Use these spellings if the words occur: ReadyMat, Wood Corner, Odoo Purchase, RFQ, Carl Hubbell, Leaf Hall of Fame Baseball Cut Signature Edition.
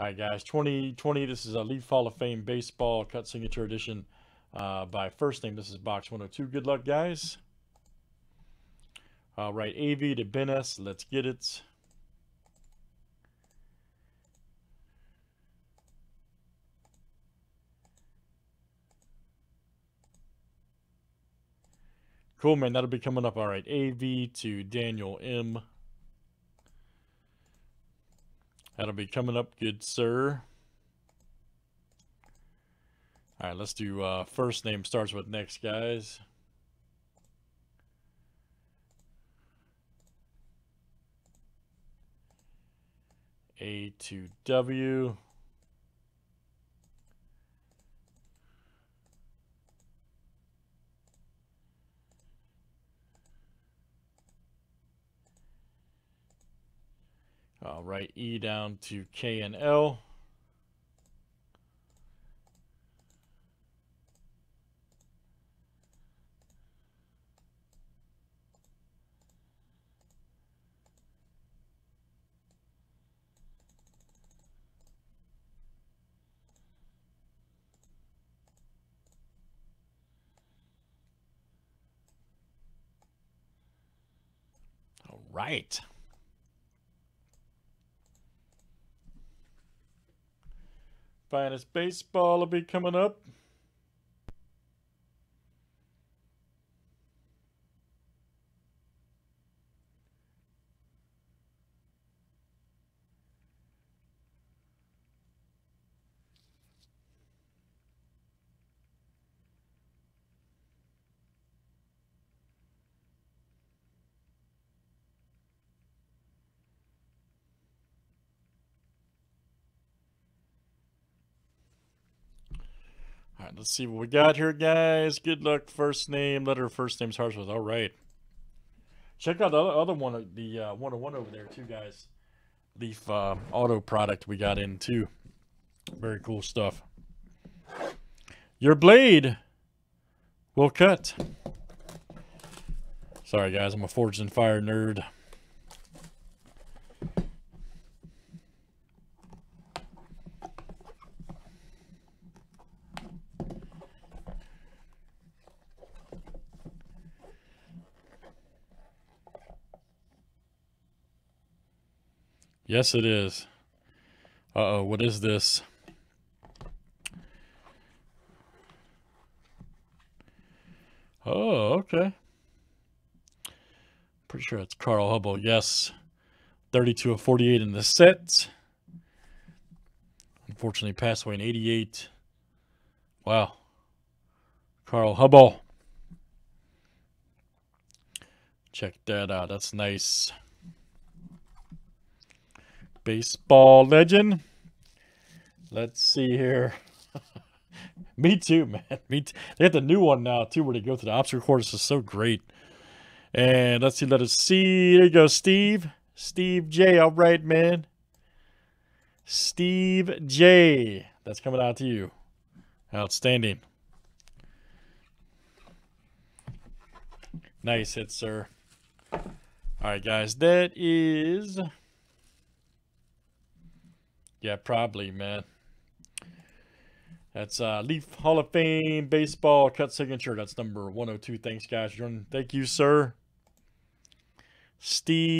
All right, guys, 2020, this is a Leaf Hall of Fame Baseball Cut Signature Edition by First Name. This is box 102. Good luck, guys. All right, AV to Ben S. Let's get it. Cool, man. That'll be coming up. All right, AV to Daniel M. That'll be coming up, good sir. All right, let's do first name starts with next, guys. A to W. All right, E down to K and L. All right. Finest baseball will be coming up. All right, let's see what we got here, guys. Good luck. First name, letter, first name starts with. All right. Check out the other one, the 101 over there, too, guys. Leaf auto product we got in, too. Very cool stuff. Your blade will cut. Sorry, guys. I'm a Forged and Fire nerd. Yes, it is. Uh-oh, what is this? Oh, okay. Pretty sure it's Carl Hubbell. Yes, 32 of 48 in the set. Unfortunately, passed away in 88. Wow. Carl Hubbell. Check that out. That's nice. Baseball legend. Let's see here. Me too, man. Me too. They got the new one now too, where they go through the obstacle course. It's so great. And let's see. Let us see. There you go, Steve. Steve J. All right, man. Steve J. That's coming out to you. Outstanding. Nice hit, sir. All right, guys. That is. Yeah, probably, man. That's Leaf Hall of Fame Baseball Cut Signature. That's number 102. Thanks, guys. Thank you, sir. Steve.